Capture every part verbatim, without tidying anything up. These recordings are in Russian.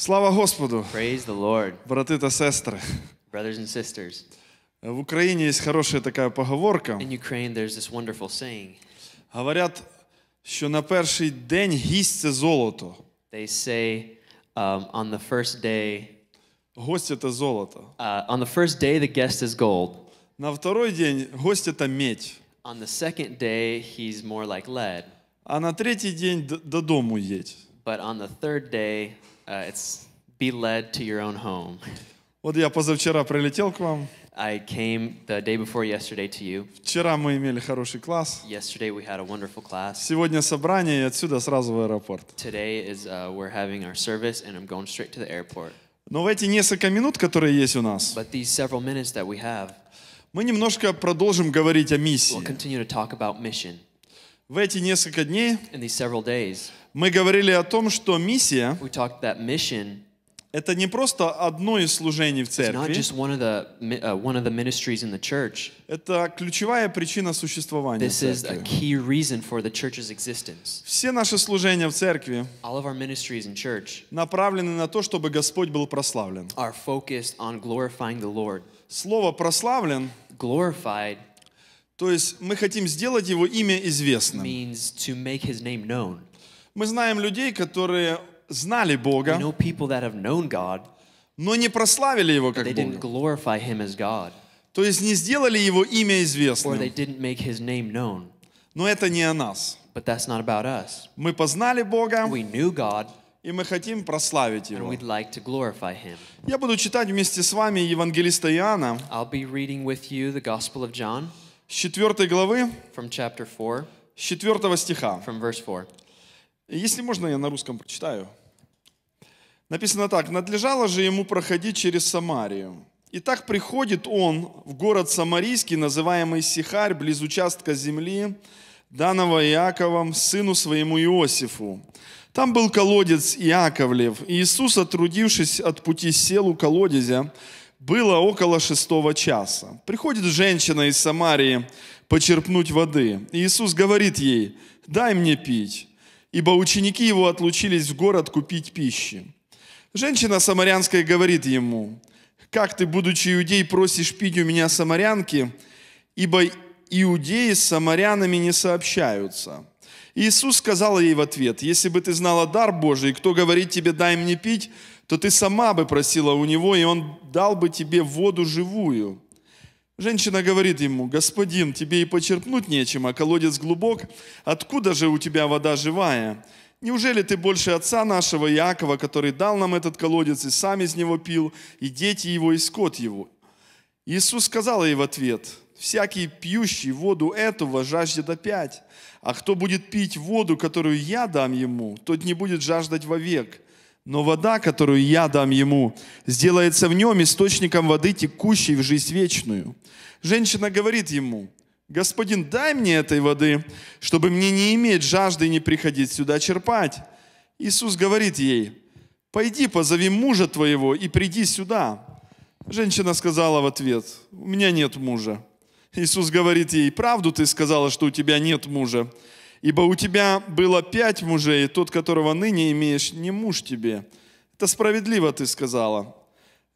Слава Господу, браты и сестры. В Украине есть хорошая такая поговорка. Говорят, що на перший день гість – це золото. They say um, on the first day. Гость – это золото. Uh, on the first day the guest is gold. На второй день гость – это медь. On the second day he's more like lead. А на третий день додому їдь. But on the third day uh, it's be led to your own home. Вот я позавчора прилетел к вам. I came the day before yesterday to you. Вчера мы имели хороший класс. Yesterday we had a wonderful class. Сегодня собрание и отсюда сразу в аэропорт. Today is uh, we're having our service and I'm going straight to the airport. Но в эти несколько минут, которые есть у нас, But these several minutes that we have, мы немножко продолжим говорить о миссии. We'll continue to talk about mission. В эти несколько дней in these several days, мы говорили о том, что миссия. We talked that mission. Это не просто одно из служений в церкви. Это ключевая причина существования церкви. Все наши служения в церкви направлены на то, чтобы Господь был прославлен. Слово «прославлен», то есть мы хотим сделать Его имя известным. Мы знаем людей, которые знали Бога, God, но не прославили Его как Бога. То есть не сделали Его имя известным. Но это не о нас. Мы познали Бога, God, и мы хотим прославить Его. Like Я буду читать вместе с вами Евангелиста Иоанна с четвёртой главы, с четвёртого стиха. Если можно, я на русском прочитаю. Написано так. «Надлежало же ему проходить через Самарию. И так приходит он в город Самарийский, называемый Сихарь, близ участка земли, данного Иаковом, сыну своему Иосифу. Там был колодец Иаковлев. И Иисус, отрудившись от пути, сел у колодезя. Было около шестого часа. Приходит женщина из Самарии почерпнуть воды. И Иисус говорит ей: «Дай мне пить». Ибо ученики его отлучились в город купить пищи. Женщина самарянская говорит ему: «Как ты, будучи иудей, просишь пить у меня самарянки? Ибо иудеи с самарянами не сообщаются». Иисус сказал ей в ответ: «Если бы ты знала дар Божий, кто говорит тебе: дай мне пить, то ты сама бы просила у него, и он дал бы тебе воду живую». Женщина говорит ему: «Господин, тебе и почерпнуть нечем, а колодец глубок. Откуда же у тебя вода живая? Неужели ты больше отца нашего Иакова, который дал нам этот колодец и сам из него пил, и дети его, и скот его?» Иисус сказал ей в ответ: «Всякий, пьющий воду эту, возжаждет опять. А кто будет пить воду, которую я дам ему, тот не будет жаждать вовек. Но вода, которую я дам ему, сделается в нем источником воды, текущей в жизнь вечную». Женщина говорит ему: «Господин, дай мне этой воды, чтобы мне не иметь жажды и не приходить сюда черпать». Иисус говорит ей: «Пойди, позови мужа твоего и приди сюда». Женщина сказала в ответ: «У меня нет мужа». Иисус говорит ей: «Правду ты сказала, что у тебя нет мужа. Ибо у тебя было пять мужей, и тот, которого ныне имеешь, не муж тебе. Это справедливо ты сказала».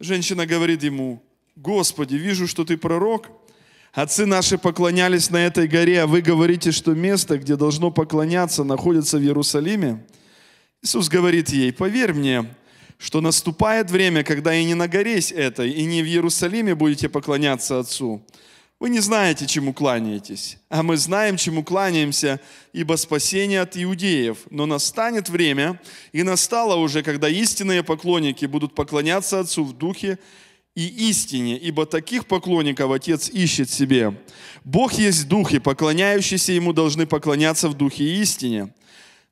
Женщина говорит ему: «Господи, вижу, что ты пророк. Отцы наши поклонялись на этой горе, а вы говорите, что место, где должно поклоняться, находится в Иерусалиме». Иисус говорит ей: «Поверь мне, что наступает время, когда и не на горе этой, и не в Иерусалиме будете поклоняться Отцу. Вы не знаете, чему кланяетесь, а мы знаем, чему кланяемся, ибо спасение от иудеев. Но настанет время, и настало уже, когда истинные поклонники будут поклоняться Отцу в духе и истине, ибо таких поклонников Отец ищет себе. Бог есть дух, и поклоняющиеся Ему должны поклоняться в духе и истине».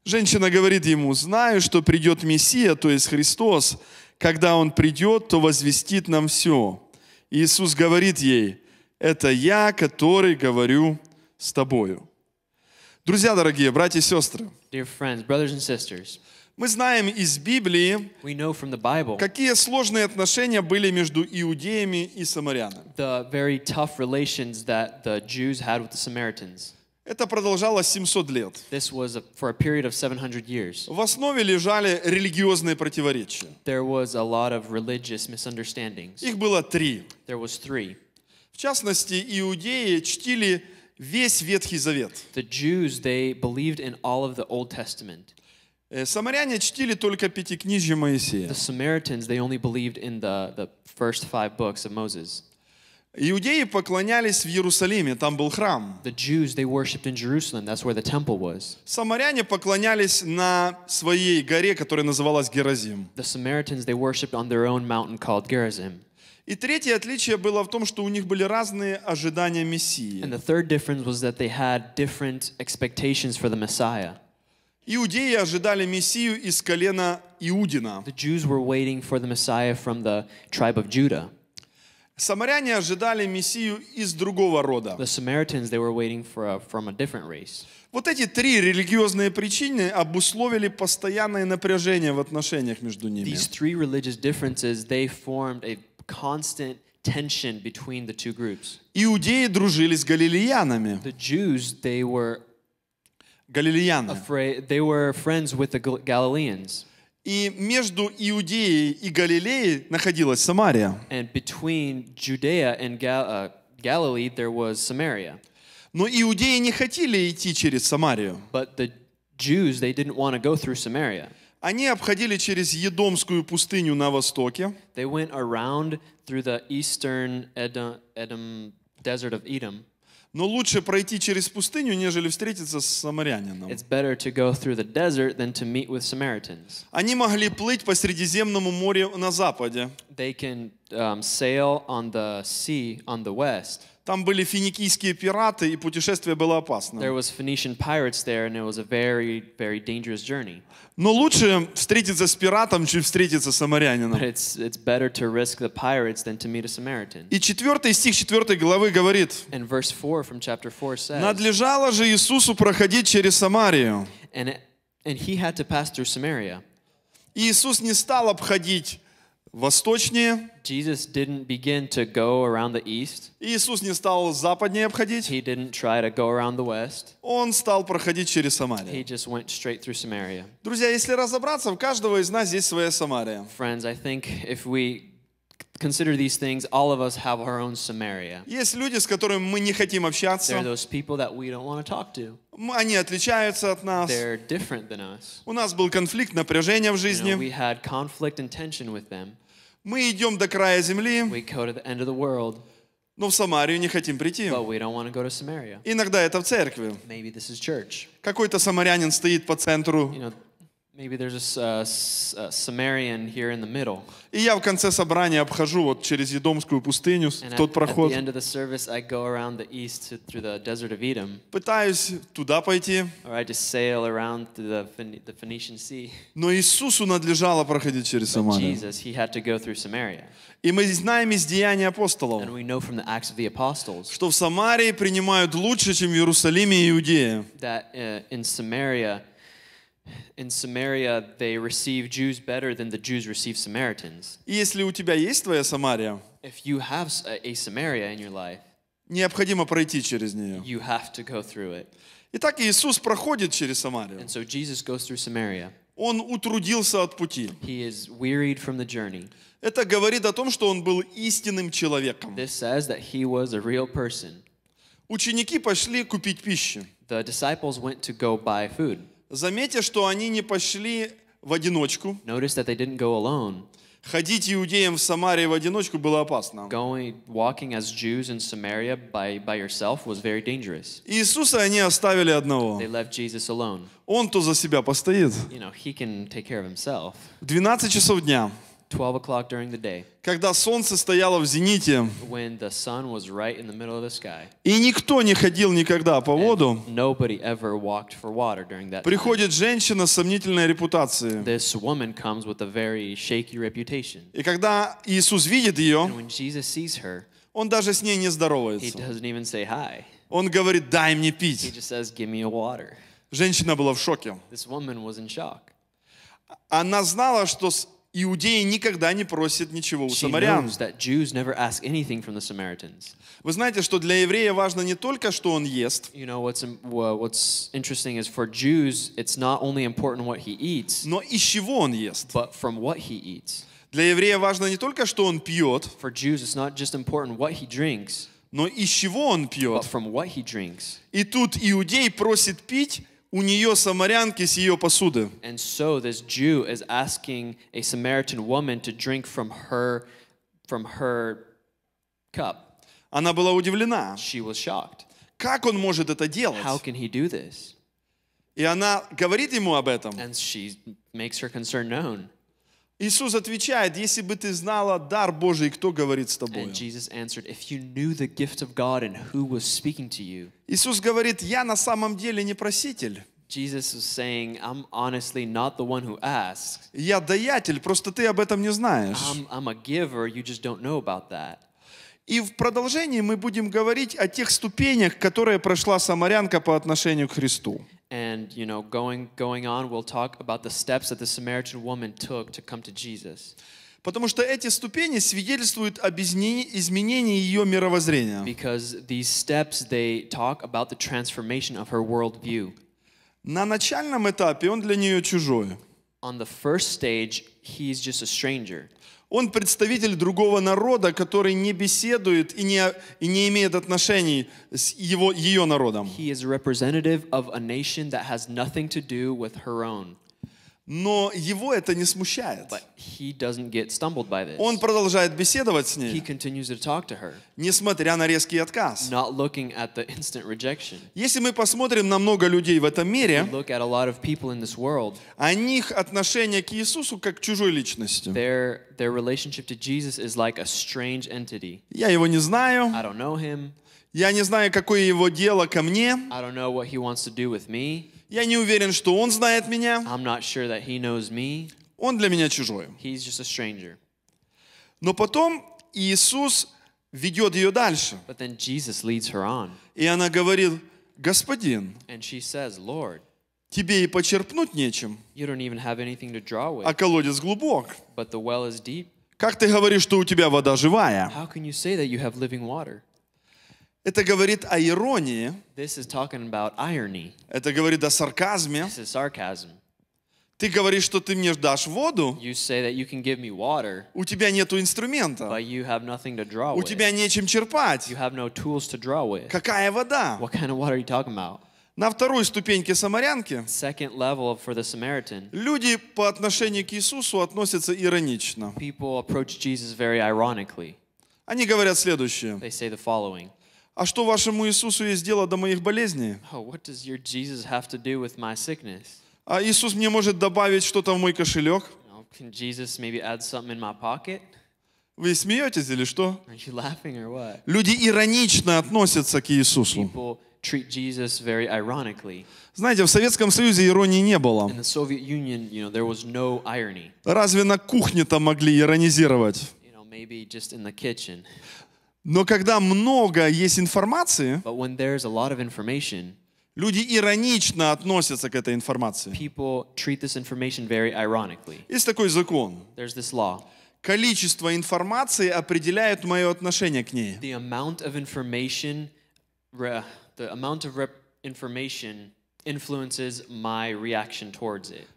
Женщина говорит ему: «Знаю, что придет Мессия, то есть Христос. Когда Он придет, то возвестит нам все». Иисус говорит ей: «Это я, который говорю с тобою». Друзья дорогие, братья и сестры, Dear friends, brothers and sisters, мы знаем из Библии, we know from the Bible, какие сложные отношения были между иудеями и самарянами. The very tough relations that the Jews had with the Samaritans. Это продолжалось семьсот лет. This was a, for a period of seven hundred years. В основе лежали религиозные противоречия. There was a lot of religious misunderstandings. Их было три. There was three. В частности, иудеи чтили весь Ветхий Завет. The Jews, they believed in all of the Old Testament. Самаряне чтили только пятикнижие Моисея. The Samaritans, they only believed in the, the first five books of Moses. Иудеи поклонялись в Иерусалиме, там был храм. The Jews, they worshipped in Jerusalem, that's where the temple was. Самаряне поклонялись на своей горе, которая называлась Геразим. The Samaritans, they worshipped on their own mountain called Gerazim. И третье отличие было в том, что у них были разные ожидания Мессии. And the third difference was that they had different expectations for the Messiah. Иудеи ожидали Мессию из колена Иудина. The Jews were waiting for the Messiah from the tribe of Judah. Самаряне ожидали Мессию из другого рода. The Samaritans, they were waiting for a, from a different race. Вот эти три религиозные причины обусловили постоянное напряжение в отношениях между ними. These three religious differences, they formed a constant tension between the two groups. Иудеи дружили с галилеянами. The Jews, they were галилеяны. Afraid, they were friends with the Galileans. И между Иудеей и Галилеей находилась Самария. And between Judea and Gal- uh, Galilee there was Samaria. Но иудеи не хотели идти через Самарию. But the Jews, they didn't want to go through Samaria. Они обходили через Едомскую пустыню на востоке. They went around through the eastern Edom, Edom, desert of Edom. Но лучше пройти через пустыню, нежели встретиться с самарянином. It's better to go through the desert than to meet with Samaritans. Они могли плыть по Средиземному морю на западе. They can um, sail on the sea on the west. Там были финикийские пираты, и путешествие было опасно. There was Phoenician pirates there, and it was a very, very dangerous journey. Но лучше встретиться с пиратом, чем встретиться с самарянином. But it's, it's better to risk the pirates than to meet a Samaritan. И четвертый стих четвёртой главы говорит: And verse four from chapter four says, надлежало же Иисусу проходить через Самарию. And, it, and he had to pass through Samaria. Иисус не стал обходить восточнее. Jesus didn't begin to go around the east. Иисус не стал западнее обходить. He didn't try to go around the west. Он стал проходить через Самарию. He just went straight through Samaria. Друзья, если разобраться, у каждого из нас здесь своя Самария. Friends, I think if we consider these things, all of us have our own Samaria. Есть люди, с которыми мы не хотим общаться. There are those people that we don't want to talk to. Они отличаются от нас. They're different than us. У нас был конфликт, напряжение в жизни. You know, we had conflict and tension with them. Мы идем до края земли, we go to the end of the world, но в Самарию не хотим прийти. But we don't want to go to Samaria. Иногда это в церкви. Maybe this is church. Какой-то самарянин стоит по центру. You know, maybe there's a, a, a Samarian here in the middle. И я в конце собрания обхожу вот через Едомскую пустыню, в тот проход. And at the end of the service, I go around the east through the desert of Edom. Пытаюсь туда пойти. Or I just sail around the the Phoenician sea. Но Иисусу надлежало проходить через Самарию. Jesus, he had to go through Samaria. И мы знаем из Деяний апостолов, and we know from the Acts of the Apostles, что в Самарии принимают лучше, чем в Иерусалиме и Иудее. That uh, in Samaria. In Samaria, they receive Jews better than the Jews receive Samaritans. Если у тебя есть твоя Самария, if you have a Samaria in your life, необходимо пройти через нее. You have to go through it. Итак, Иисус проходит через Самарию. And so Jesus goes through Samaria. Он утрудился от пути. He is wearied from the journey. Это говорит о том, что он был истинным человеком. This says that he was a real person. Ученики пошли купить пищу. The disciples went to go buy food. Заметьте, что они не пошли в одиночку. Notice that they didn't go alone. Ходить иудеям в Самарии в одиночку было опасно. Going, walking as Jews in Samaria by, by yourself was very dangerous. Иисуса они оставили одного. They left Jesus alone. Он то за себя постоит. You know, he can take care of himself. двенадцать часов дня. twelve o'clock during the day. Когда солнце стояло в зените. When the sun was right in the middle of the sky. И никто не ходил никогда по воду. Nobody ever walked for water during that. Приходит женщина с сомнительной репутацией. This woman comes with a very shaky reputation. И когда Иисус видит ее, and when Jesus sees her, он даже с ней не здоровается. He doesn't even say hi. Он говорит: "Дай мне пить." He just says, "Give me a water." Женщина была в шоке. This woman was in shock. Она знала, что Иудеи никогда не просят ничего у самарян. Вы знаете, что для еврея важно не только, что он ест, но из чего он ест. Для еврея важно не только, что он пьет, но из чего он пьет. И тут иудей просит пить у нее самарянки с ее посуды. And so this Jew is asking a Samaritan woman to drink from her from her cup. Она была удивлена. She was shocked. Как он может это делать? How can he do this? И она говорит ему об этом. And she makes her concern known. Иисус отвечает: если бы ты знала дар Божий, кто говорит с тобой? Иисус говорит: я на самом деле не проситель. Я даятель, просто ты об этом не знаешь. И в продолжении мы будем говорить о тех ступенях, которые прошла самарянка по отношению к Христу. And you know, going going on, we'll talk about the steps that the Samaritan woman took to come to Jesus. Потому что эти ступени свидетельствуют об изменении ее мировоззрения. Because these steps they talk about the transformation of her worldview. На начальном этапе он для нее чужой. On the first stage, he's just a stranger. Он представитель другого народа, который не беседует и не, и не имеет отношений с его, ее народом. Но его это не смущает. Он продолжает беседовать с ней, несмотря на резкий отказ. Если мы посмотрим на много людей в этом мире, о них отношение к Иисусу как к чужой личности. Я его не знаю. Я не знаю, какое его дело ко мне. Я не уверен, что он знает меня. I'm not sure that he knows me. Он для меня чужой. He's just a stranger. Но потом Иисус ведет ее дальше. But then Jesus leads her on. И она говорит: Господин, and she says, Lord, тебе и почерпнуть нечем. You don't even have anything to draw with. А колодец глубок. But the well is deep. Как ты говоришь, что у тебя вода живая? How can you say that you have living water? Это говорит о иронии. This is talking about irony. Это говорит о сарказме. This is sarcasm. Ты говоришь, что ты мне дашь воду. You say that you can give me water. У тебя нету инструмента. But you have nothing to draw with. У тебя нечем черпать. You have no tools to draw with. Какая вода? What kind of water are you talking about? На второй ступеньке самарянки люди по отношению к Иисусу относятся иронично. People approach Jesus very ironically. Они говорят следующее. They say the following. А что вашему Иисусу есть дело до моих болезней? А Иисус мне может добавить что-то в мой кошелек? Вы смеетесь или что? Люди иронично относятся к Иисусу. Знаете, в Советском Союзе иронии не было. Разве на кухне-то могли иронизировать? Но когда много есть информации, люди иронично относятся к этой информации. Есть такой закон. Количество информации определяет мое отношение к ней.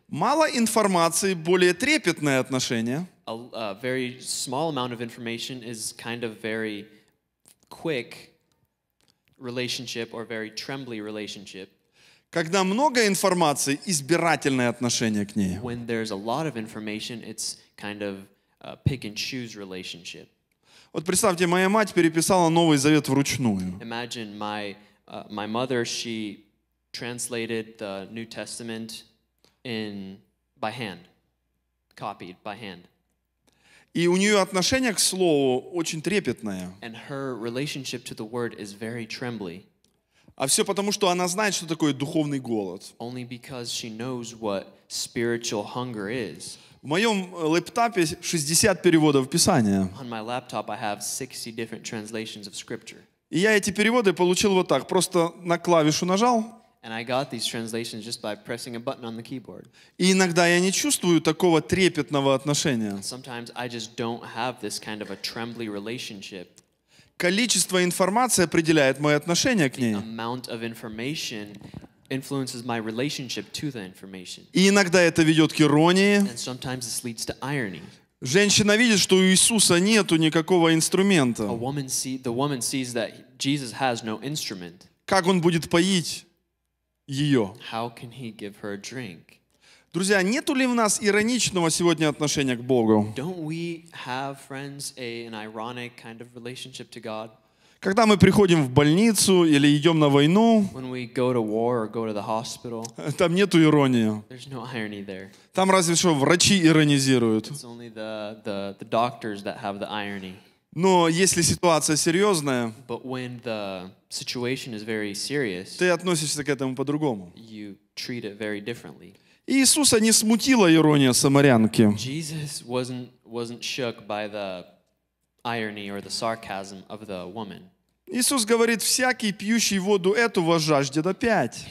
Мало информации, более трепетное отношение. A, a very small amount of information is kind of very quick relationship or very trembly relationship. Когда много информации, избирательное отношение к ней. When there's a lot of information, it's kind of a pick and choose relationship. Вот представьте, моя мать переписала Новый Завет вручную. Imagine my uh, my mother, she translated the New Testament in by hand, copied by hand. И у нее отношение к слову очень трепетное. А все потому, что она знает, что такое духовный голод. В моем лэптопе шестьдесят переводов Писания. И я эти переводы получил вот так. Просто на клавишу нажал. И иногда я не чувствую такого трепетного отношения. Количество информации определяет мое отношение к ней. И иногда это ведет к иронии. Женщина видит, что у Иисуса нету никакого инструмента. Как он будет поить ее? Друзья, нету ли в нас ироничного сегодня отношения к Богу? Когда мы приходим в больницу или идем на войну, там нету иронии. Там разве что врачи иронизируют. Но если ситуация серьезная, ты относишься к этому по-другому. Иисуса не смутила ирония самарянки. Иисус говорит, всякий, пьющий воду эту, возжаждет опять.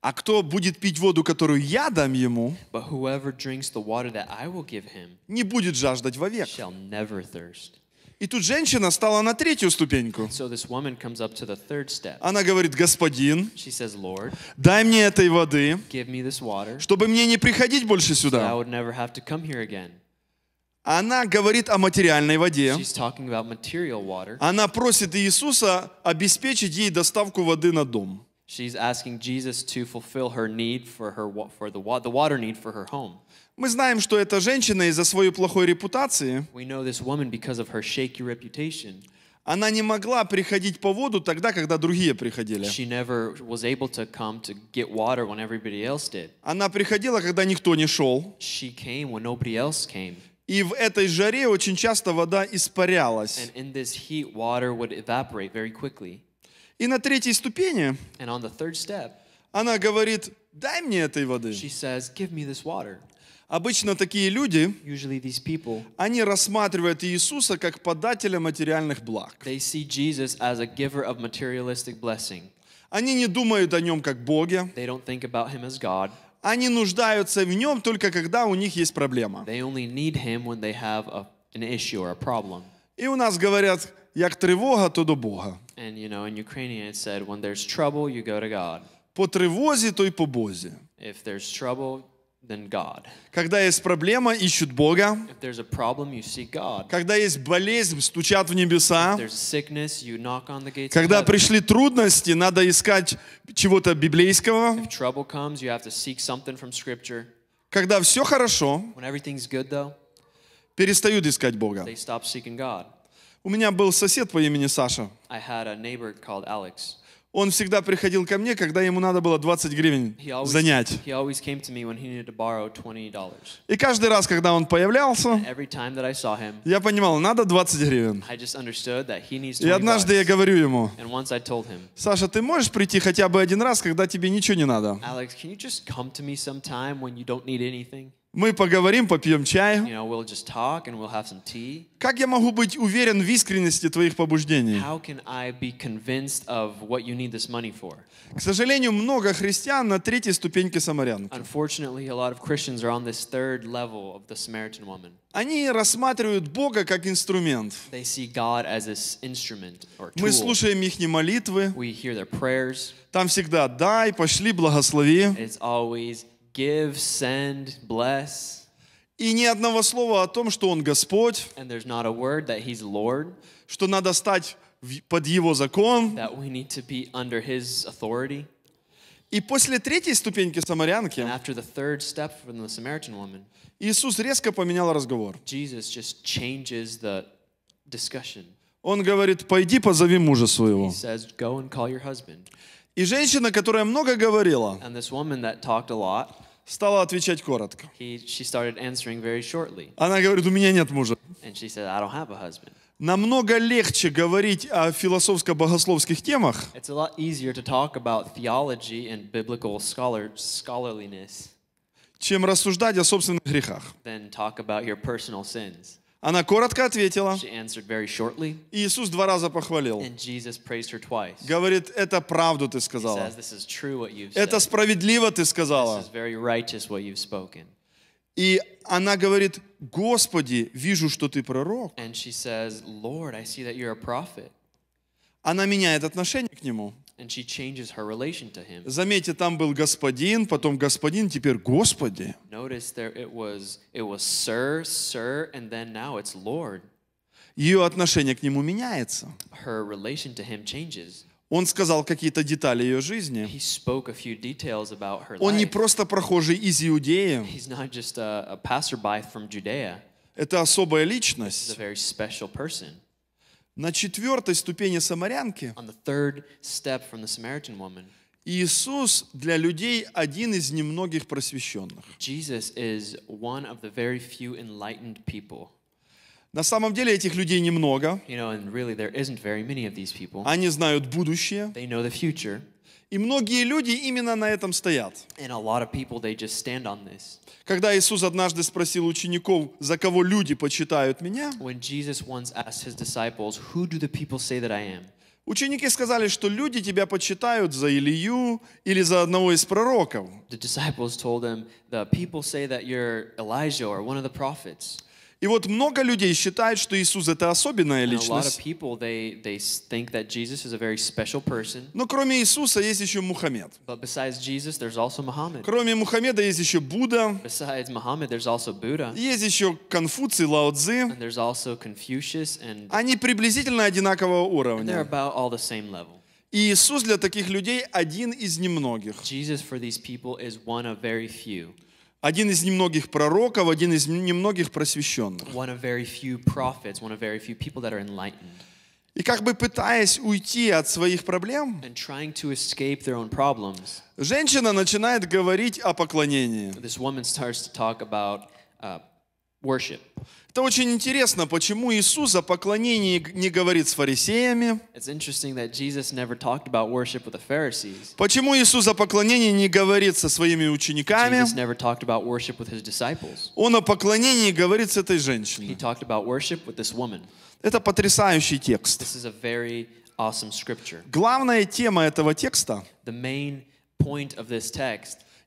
А кто будет пить воду, которую я дам ему, не будет жаждать вовек. И тут женщина стала на третью ступеньку. Она говорит, господин, дай мне этой воды, чтобы мне не приходить больше сюда. Она говорит о материальной воде. Она просит Иисуса обеспечить ей доставку воды на дом. Мы знаем, что эта женщина из-за своей плохой репутации, она не могла приходить по воду тогда, когда другие приходили. Она приходила, когда никто не шел. И в этой жаре очень часто вода испарялась. И на третьей ступени она говорит, дай мне этой воды. Обычно такие люди, они рассматривают Иисуса как подателя материальных благ. Они не думают о нем как Боге. Они нуждаются в нем только когда у них есть проблема. И у нас говорят, як тривога, то до Бога. По тривозі, то й по Бозі. Когда есть проблема, ищут Бога. Когда есть болезнь, стучат в небеса. Когда пришли трудности, надо искать чего-то библейского. Когда все хорошо, перестают искать Бога. У меня был сосед по имени Саша. Он всегда приходил ко мне, когда ему надо было двадцать гривен занять. И каждый раз, когда он появлялся, я понимал, надо двадцать гривен. И однажды я говорю ему, Саша, ты можешь прийти хотя бы один раз, когда тебе ничего не надо? Мы поговорим, попьем чай. Как я могу быть уверен в искренности твоих побуждений? К сожалению, много христиан на третьей ступеньке самарянки. Они рассматривают Бога как инструмент. Мы слушаем их молитвы. Там всегда «дай», «пошли», «благослови». Give, send, bless. И ни одного слова о том, что Он Господь, and there's not a word that He's Lord, что надо стать под Его закон. That we need to be under His authority. И после третьей ступеньки самарянки and after the third step from the Samaritan woman, Иисус резко поменял разговор. Jesus just changes the discussion. Он говорит, пойди позови мужа своего. He says, go and call your husband. И женщина, которая много говорила, стала отвечать коротко. Она говорит, у меня нет мужа. Намного легче говорить о философско-богословских темах, чем рассуждать о собственных грехах. Она коротко ответила. Иисус два раза похвалил. Говорит, это правду ты сказала. Это справедливо ты сказала. И она говорит, Господи, вижу, что ты пророк. Она меняет отношение к нему. Заметьте, там был господин, потом господин, теперь Господи. Ее отношение к нему меняется. Он сказал какие-то детали ее жизни. Он не просто прохожий из Иудеи. Это особая личность. На четвертой ступени самарянки Иисус для людей один из немногих просвещенных. На самом деле этих людей немного. Они знают будущее. И многие люди именно на этом стоят. Когда Иисус однажды спросил учеников, за кого люди почитают меня, ученики сказали, что люди тебя почитают за Илью или за одного из пророков. И вот много людей считают, что Иисус — это особенная личность. Но кроме Иисуса есть еще Мухаммед. Кроме Мухаммеда есть еще Будда. Есть еще Конфуций, Лао Цзи. Они приблизительно одинакового уровня. И Иисус для таких людей один из немногих. Один из немногих пророков, один из немногих просвещенных. И как бы пытаясь уйти от своих проблем, женщина начинает говорить о поклонении. Это очень интересно, почему Иисус о поклонении не говорит с фарисеями. Почему Иисус о поклонении не говорит со своими учениками. Он о поклонении говорит с этой женщиной. Это потрясающий текст. Главная тема этого текста —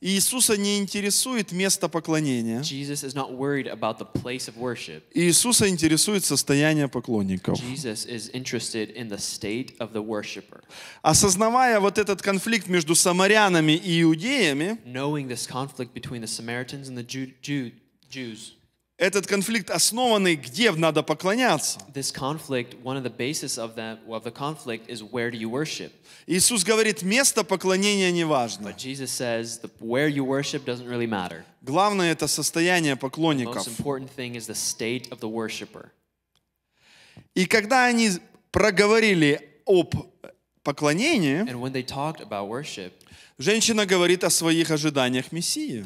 Иисуса не интересует место поклонения. Иисуса интересует состояние поклонников. Осознавая вот этот конфликт между самарянами и иудеями, этот конфликт основанный, где надо поклоняться. Иисус говорит, место поклонения не важно. Главное — это состояние поклонников. И когда они проговорили об поклонении, женщина говорит о своих ожиданиях Мессии.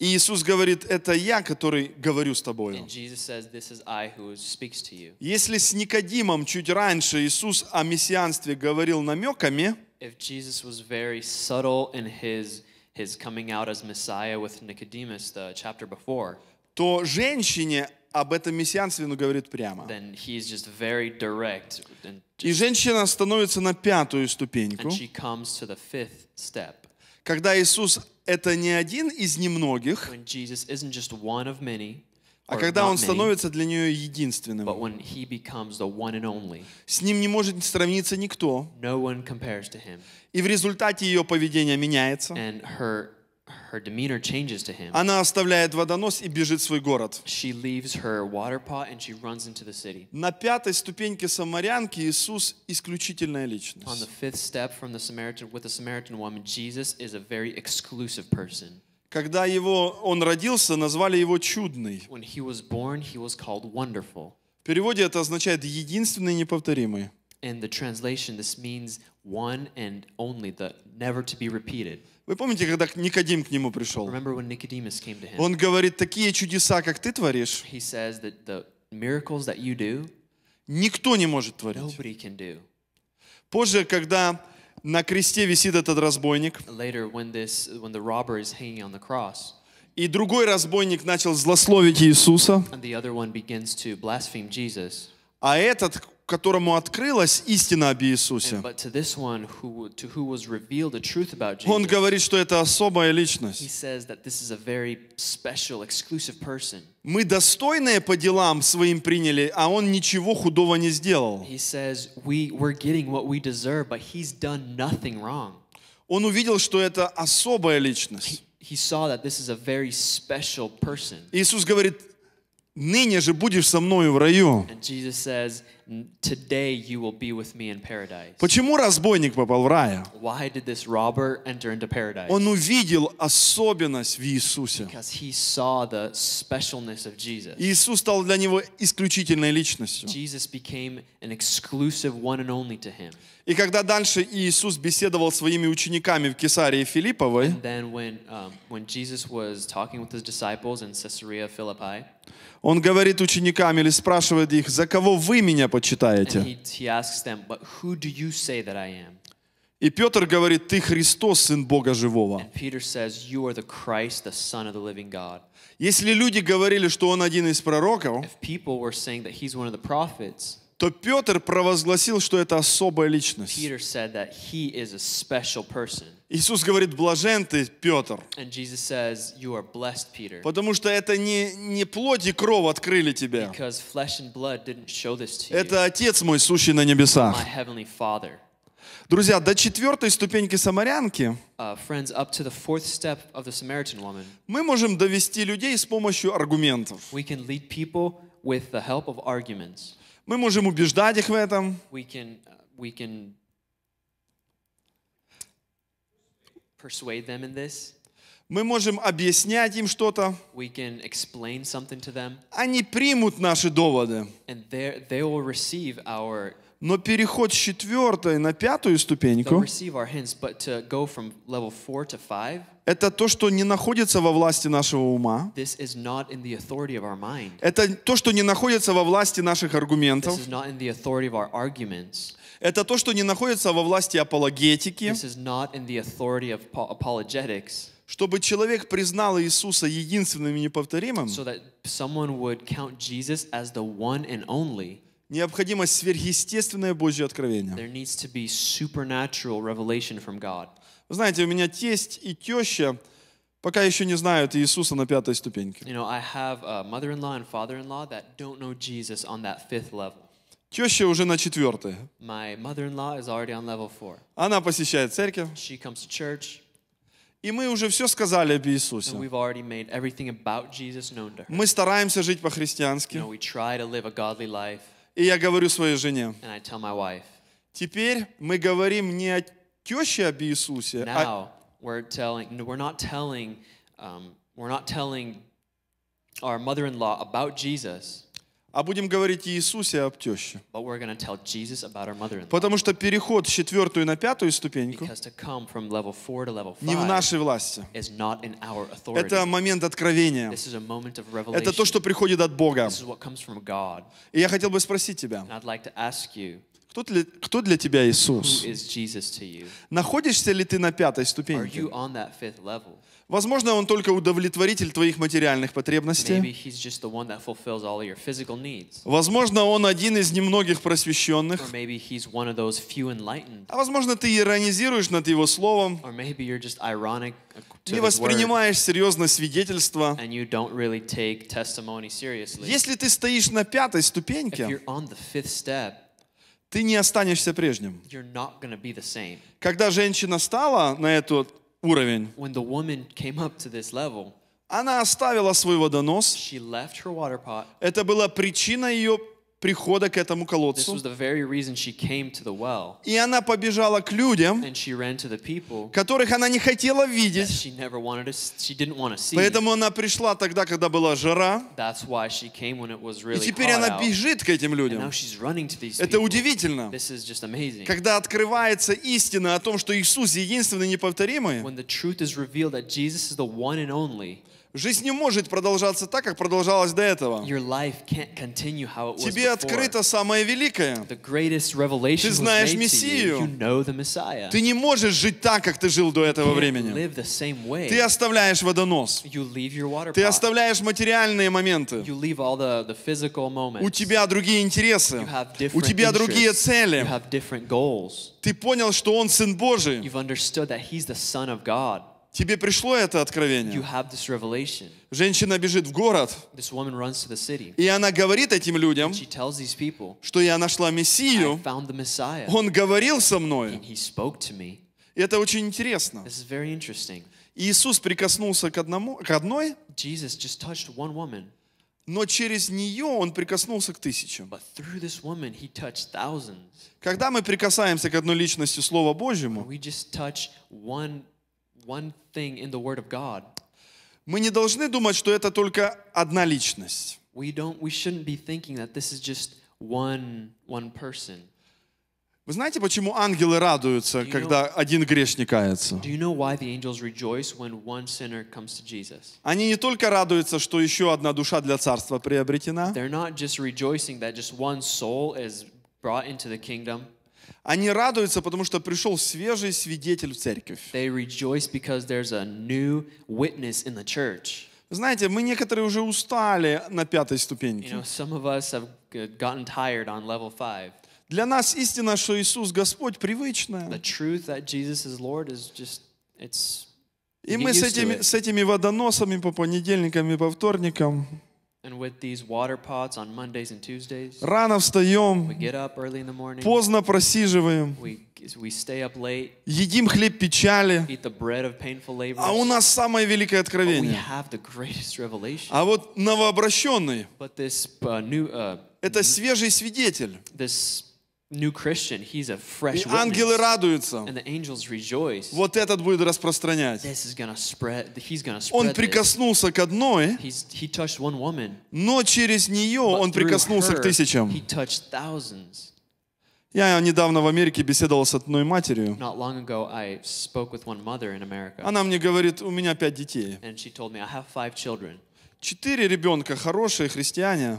И Иисус говорит, это я, который говорю с тобою. Если с Никодимом чуть раньше Иисус о мессианстве говорил намеками, то женщине об этом мессианстве он говорит прямо. И женщина становится на пятую ступеньку. Когда Иисус это не один из немногих, а когда Он становится для нее единственным. С Ним не может сравниться никто. И в результате ее поведение меняется. Her demeanor changes to him. Она оставляет водонос и бежит в свой город. She leaves her water pot and she runs into the city. На пятой ступеньке самарянки Иисус исключительная личность. On the fifth step from the Samaritan with the Samaritan woman, Jesus is a very exclusive person. Когда его он родился, назвали его чудный. When he was born, he was called wonderful. В переводе это означает единственный, неповторимый. In the translation, this means one and only, the never to be repeated. Вы помните, когда Никодим к нему пришел? Он говорит, такие чудеса, как ты творишь, никто не может творить. Позже, когда на кресте висит этот разбойник, И другой разбойник начал злословить Иисуса. А этот, которому открылась истина об Иисусе, он говорит, что это особая личность. Мы достойные по делам своим приняли, а он ничего худого не сделал. Он увидел, что это особая личность. Иисус говорит: «Ныне же будешь со мною в раю». Почему разбойник попал в рай? Он увидел особенность в Иисусе. Иисус стал для него исключительной личностью. И когда дальше Иисус беседовал с своими учениками в Кесарии Филипповой, он говорит ученикам или спрашивает их: «За кого вы меня почитаете?» И Петр говорит: «Ты Христос, Сын Бога Живого». Если люди говорили, что он один из пророков, то Петр провозгласил, что это особая личность. Иисус говорит: «Блажен ты, Петр», потому что это не, не плоть и кровь открыли тебя. Это Отец мой, сущий на небесах. Друзья, до четвертой ступеньки самарянки uh, friends, up to the fourth step of the Samaritan woman, мы можем довести людей с помощью аргументов. Мы можем убеждать их в этом. We can, we can persuade them in this. Мы можем объяснять им что-то. We can explain something to them. Они примут наши доводы. And they, they will receive our... Но переход с четвертой на пятую ступеньку hints, это то, что не находится во власти нашего ума. Это то, что не находится во власти наших аргументов. Это то, что не находится во власти апологетики. Чтобы человек признал Иисуса единственным и неповторимым, so необходимо сверхъестественное Божье откровение. Вы знаете, у меня тесть и теща пока еще не знают Иисуса на пятой ступеньке. Теща уже на четвертой. Она посещает церковь. И мы уже все сказали об Иисусе. Мы стараемся жить по-христиански. И я говорю своей жене: теперь мы говорим не о теще об Иисусе, а... а будем говорить Иисусе об теще. Потому что переход с четвертую на пятую ступеньку не в нашей власти. Это момент откровения. Это то, что приходит от Бога. И я хотел бы спросить тебя: кто для, кто для тебя Иисус? Находишься ли ты на пятой ступеньке? Возможно, Он только удовлетворитель твоих материальных потребностей. Возможно, Он один из немногих просвещенных. А возможно, ты иронизируешь над Его Словом, не воспринимаешь серьезно свидетельство. Если ты стоишь на пятой ступеньке, ты не останешься прежним. Когда женщина стала на эту уровень, level, она оставила свой водонос. Это была причина ее прихода к этому колодцу. Well. И она побежала к людям, people, которых она не хотела видеть. To, Поэтому она пришла тогда, когда была жара. Really. И теперь она бежит к этим людям. Это удивительно. Когда открывается истина о том, что Иисус единственный и неповторимый, Жизнь не может продолжаться так, как продолжалась до этого. Тебе открыто самое великое. Ты знаешь Мессию. Ты не можешь жить так, как ты жил до этого времени. Ты оставляешь водонос. Ты оставляешь материальные моменты. У тебя другие интересы. У тебя другие цели. Ты понял, что Он Сын Божий. Тебе пришло это откровение. Женщина бежит в город, и она говорит этим людям, что я нашла Мессию, Он говорил со мной. И это очень интересно. Иисус прикоснулся к, одному, к одной, но через нее Он прикоснулся к тысячам. Когда мы прикасаемся к одной личности Слова Божьему, One thing in the Word of God. Мы не должны думать, что это только одна личность. We don't, we shouldn't be thinking that this is just one, one person. Вы знаете, почему ангелы радуются, когда один грешник кается? Они не только радуются, что еще одна душа для царства приобретена. They're not just rejoicing that just one soul is brought into the kingdom. Они радуются, потому что пришел свежий свидетель в церковь. Знаете, мы некоторые уже устали на пятой ступеньке. Для нас истина, что Иисус Господь, привычная. И мы с этими, с этими водоносами по понедельникам и по вторникам рано встаем, поздно просиживаем, едим хлеб печали, а у нас самое великое откровение. А вот новообращенный — это свежий свидетель. New Christian, he's a fresh witness. Ангелы радуются. And the angels rejoice. Вот этот будет распространять. This is gonna spread. He's gonna spread. Он прикоснулся к одной, he's, he touched one woman. Но через нее But он прикоснулся her, к тысячам. He touched thousands. Я недавно в Америке беседовал с одной матерью. Not long ago, I spoke with one mother in America. Она мне говорит, у меня пять детей. And she told me, I have five children. Четыре ребенка хорошие христиане.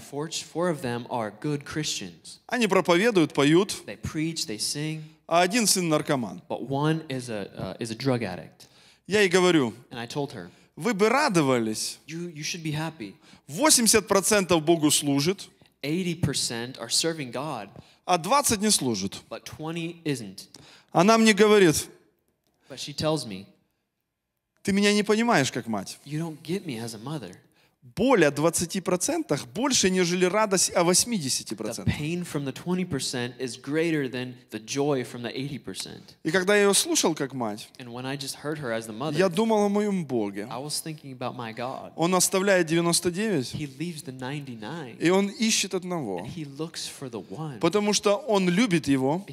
Они проповедуют, поют. They preach, they sing. А один сын наркоман. But one is a, uh, is a drug addict. Я ей говорю, her, вы бы радовались. You, you should be happy. восемьдесят процентов Богу служит, восемьдесят процентов are serving God, а двадцать процентов не служит. But twenty isn't. Она мне говорит, but she tells me, ты меня не понимаешь как мать. You don't get me as a mother. Боль о двадцати процентах больше, нежели радость о восьмидесяти процентах. И когда я ее слушал как мать, mother, я думал о моем Боге. Он оставляет девяносто девять, и Он ищет одного, потому что Он любит его,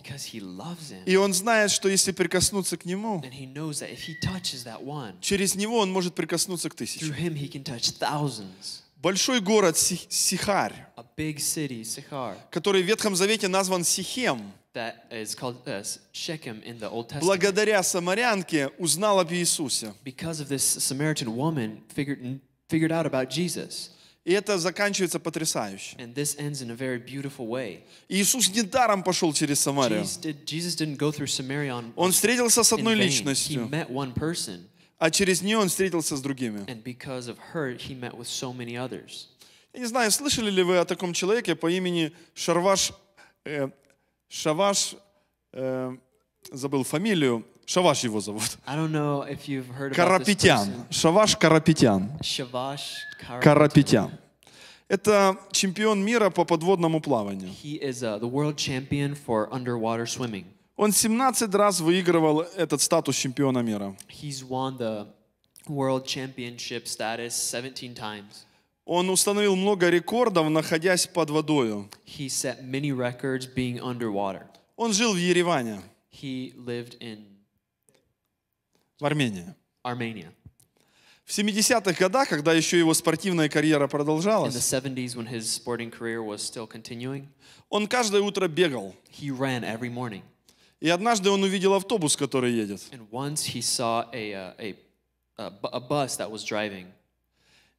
и Он знает, что если прикоснуться к Нему, one, через Него Он может прикоснуться к тысячам. Большой город Сихарь, который в Ветхом Завете назван Сихем, благодаря самарянке узнал об Иисусе. И это заканчивается потрясающе. Иисус недаром пошел через Самарию. Он встретился с одной личностью, а через нее он встретился с другими. Я не знаю, слышали ли вы о таком человеке по имени Шаваш, э, Шаваш, э, забыл фамилию, Шаваш его зовут. Карапетян. Шаваш Карапетян. Карапетян. Это чемпион мира по подводному плаванию. Он семнадцать раз выигрывал этот статус чемпиона мира. Он установил много рекордов, находясь под водою. Он жил в Ереване, в Армении. В семидесятых годах, когда еще его спортивная карьера продолжалась, он каждое утро бегал. И однажды он увидел автобус, который едет.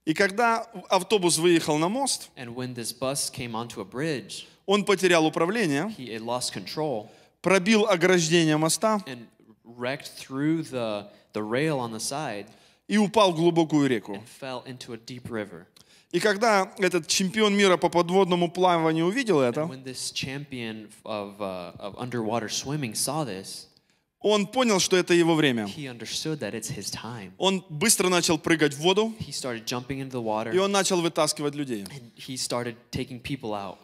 И когда автобус выехал на мост, bridge, он потерял управление, he, control, пробил ограждение моста the, the side, и упал в глубокую реку. И когда этот чемпион мира по подводному плаванию увидел это, of, uh, of this, он понял, что это его время. Он быстро начал прыгать в воду, water, и он начал вытаскивать людей.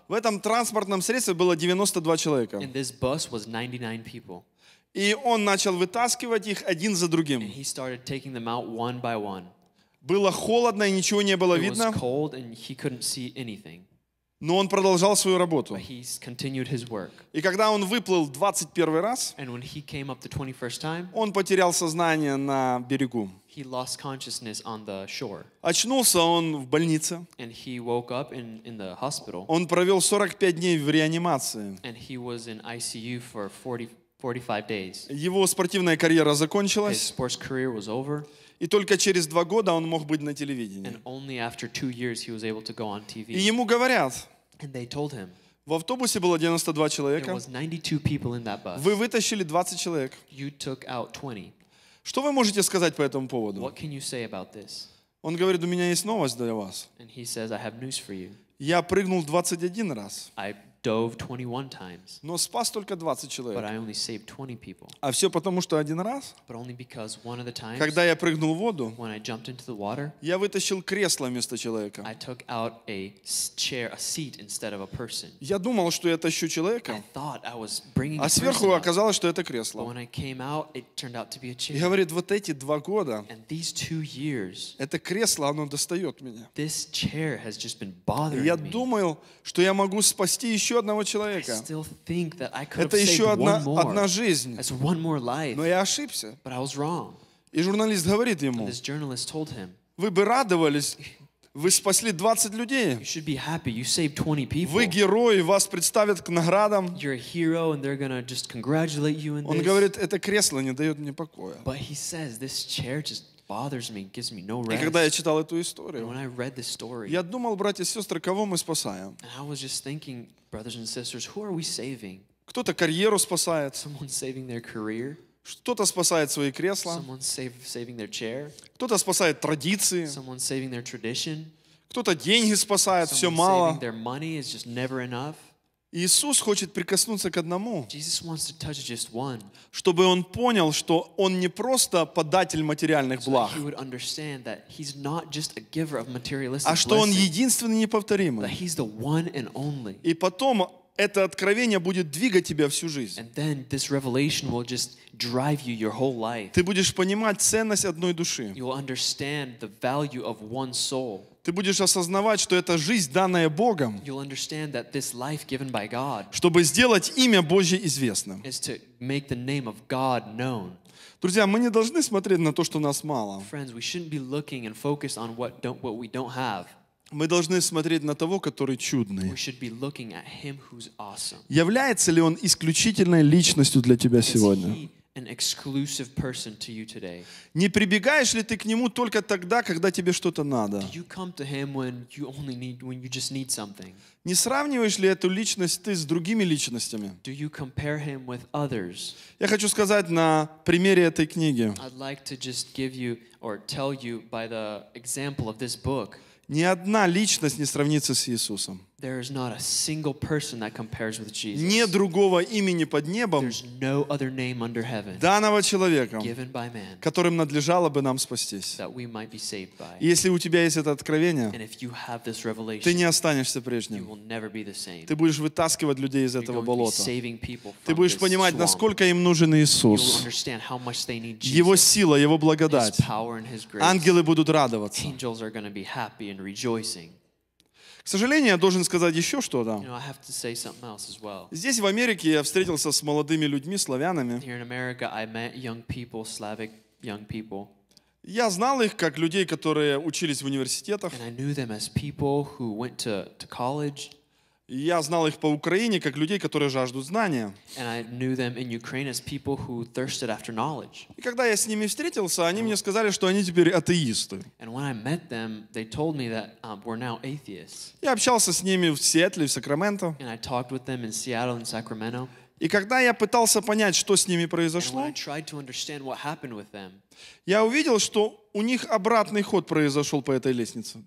В этом транспортном средстве было девяносто два человека. И он начал вытаскивать их один за другим. One one. Было холодно, и ничего не было It видно. Но он продолжал свою работу. И когда он выплыл двадцать первый раз, time, он потерял сознание на берегу. Очнулся он в больнице. In, in он провел сорок пять дней в реанимации. forty, Его спортивная карьера закончилась. И только через два года он мог быть на телевидении. И ему говорят, him, в автобусе было девяносто два человека, вы вытащили двадцать человек. Что вы можете сказать по этому поводу? Он говорит, у меня есть новость для вас. Says, я прыгнул двадцать один раз. Dove twenty-one times. Но спас только двадцать человек. But I only saved twenty people. А все потому, что один раз, But only because one of the times, когда я прыгнул в воду, when I jumped into the water, я вытащил кресло вместо человека. I took out a chair, a seat instead of a person. Я думал, что я тащу человека, I thought I was bringing а сверху оказалось, что это кресло. But when I came out, it turned out to be a chair. И говорит, вот эти два года, And these two years, это кресло, оно достает меня. This chair has just been bothering я me. Думал, что я могу спасти еще одного человека. Это еще одна, одна жизнь. Но я ошибся. И журналист говорит ему, him, вы бы радовались, вы спасли двадцать людей. Вы герои, вас представят к наградам. Hero, Он говорит, это кресло не дает мне покоя. И когда я читал эту историю, я думал, братья и сестры, кого мы спасаем? Кто-то карьеру спасает, кто-то спасает свои кресла, кто-то спасает традиции, кто-то деньги спасает, все мало. Иисус хочет прикоснуться к одному, чтобы он понял, что он не просто податель материальных благ, а что он единственный неповторимый. И потом это откровение будет двигать тебя всю жизнь. Ты будешь понимать ценность одной души. Ты будешь осознавать, что это жизнь, данная Богом, чтобы сделать имя Божье известным. Друзья, мы не должны смотреть на то, что нас мало. Мы должны смотреть на того, который чудный. Является ли он исключительной личностью для тебя сегодня? Не прибегаешь ли ты к нему только тогда, когда тебе что-то надо? Не сравниваешь ли эту личность ты с другими личностями? Я хочу сказать на примере этой книги. Ни одна личность не сравнится с Иисусом. Нет другого имени под небом, данного человеком, которым надлежало бы нам спастись. И если у тебя есть это откровение, ты не останешься прежним. Ты будешь вытаскивать людей из этого болота. Ты будешь понимать, насколько им нужен Иисус. Его сила, Его благодать. Ангелы будут радоваться. К сожалению, я должен сказать еще что-то. Здесь, в Америке, я встретился с молодыми людьми, славянами. Я знал их как людей, которые учились в университетах. Я знал их по Украине как людей, которые жаждут знания. И когда я с ними встретился, они мне сказали, что они теперь атеисты. Я общался с ними в Сиэтле, в Сакраменто. И когда я пытался понять, что с ними произошло, я увидел, что у них обратный ход произошел по этой лестнице.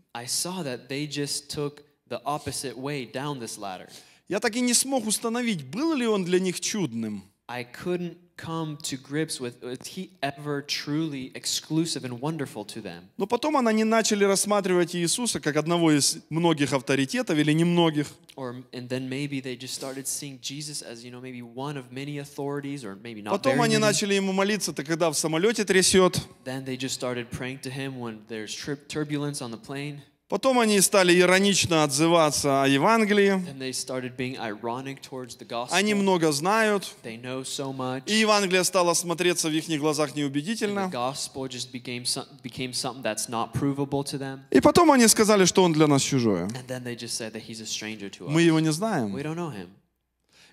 The opposite way down this ladder. Я так и не смог установить, был ли он для них чудным. I couldn't come to grips with was he ever truly exclusive and wonderful to them. Но потом они начали рассматривать Иисуса как одного из многих авторитетов или немногих. Or and then maybe they just started seeing Jesus as, you know, maybe one of many authorities or maybe not. Потом они начали ему молиться, когда в самолете трясет. Then they just started praying to him when there's turbulence on the plane. Потом они стали иронично отзываться о Евангелии. Они много знают. So и Евангелие стало смотреться в их глазах неубедительно. Became some, became и потом они сказали, что он для нас чужой. Мы его не знаем.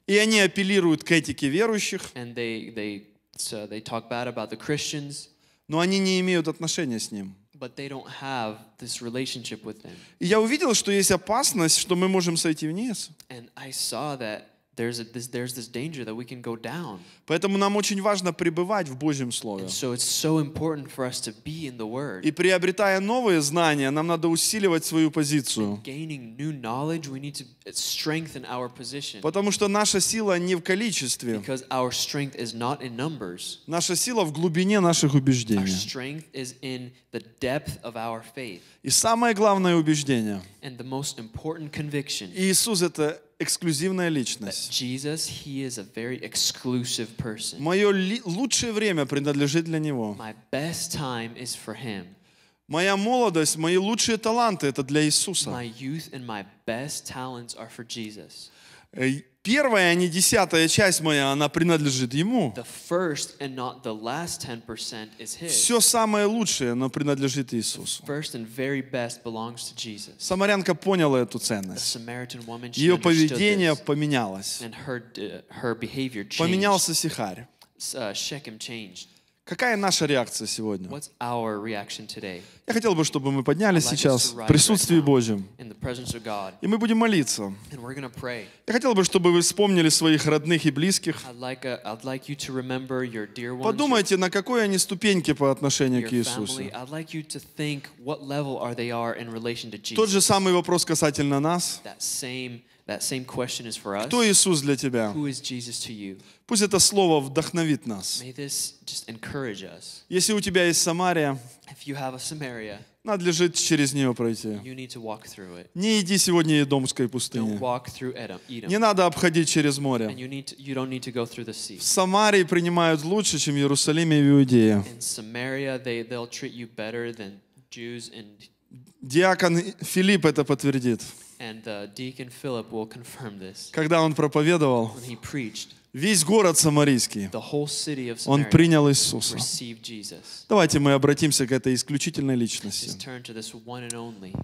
И они апеллируют к этике верующих. They, they, so they talk bad about the Christians. Но они не имеют отношения с ним. But they don't have this relationship with them. И я увидел, что есть опасность, что мы можем сойти вниз. And I saw that there's a, this, there's this danger that we can go down. Поэтому нам очень важно пребывать в Божьем Слове. And so it's so important for us to be in the Word. И приобретая новые знания, нам надо усиливать свою позицию. And gaining new knowledge, we need to strengthen our position. Потому что наша сила не в количестве. Because our strength is not in numbers. Наша сила в глубине наших убеждений. Our strength is in the depth of our faith. И самое главное убеждение. And the most important conviction. Иисус — это эксклюзивная личность. Jesus, he is a very exclusive person. Мое лучшее время принадлежит для него. My best time is for him. Моя молодость, мои лучшие таланты — это для Иисуса. My youth and my best talents are for Jesus. Первая, а не десятая часть моя, она принадлежит ему. Все самое лучшее, оно принадлежит Иисусу. Самарянка поняла эту ценность. Ее поведение поменялось. Поменялся Сихарь. Какая наша реакция сегодня? Я хотел бы, чтобы мы поднялись сейчас в присутствии Божьем. И мы будем молиться. Я хотел бы, чтобы вы вспомнили своих родных и близких. Подумайте, на какой они ступеньке по отношению к Иисусу. Тот же самый вопрос касательно нас. Кто Иисус для тебя? Пусть это слово вдохновит нас. Если у тебя есть Самария, надо лежит через нее пройти. Не иди сегодня в Едомской пустыне. Не надо обходить через море. В Самарии принимают лучше, чем в Иерусалиме и в Иудее. Диакон Филипп это подтвердит. And uh, Deacon Philip will confirm this. Когда он проповедовал, when he preached, весь город самарийский, the whole city of Samaria, он принял Иисуса. Received Jesus. Давайте мы обратимся к этой исключительной личности. Let's turn to this one and only.